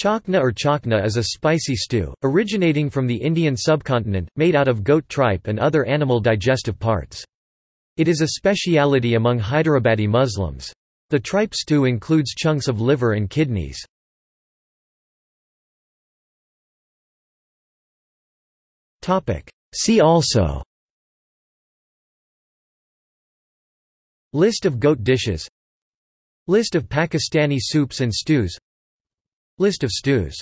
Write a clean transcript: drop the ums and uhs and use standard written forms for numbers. Chakna or chakna is a spicy stew, originating from the Indian subcontinent, made out of goat tripe and other animal digestive parts. It is a speciality among Hyderabadi Muslims. The tripe stew includes chunks of liver and kidneys. See also: List of goat dishes, List of Pakistani soups and stews, List of stews.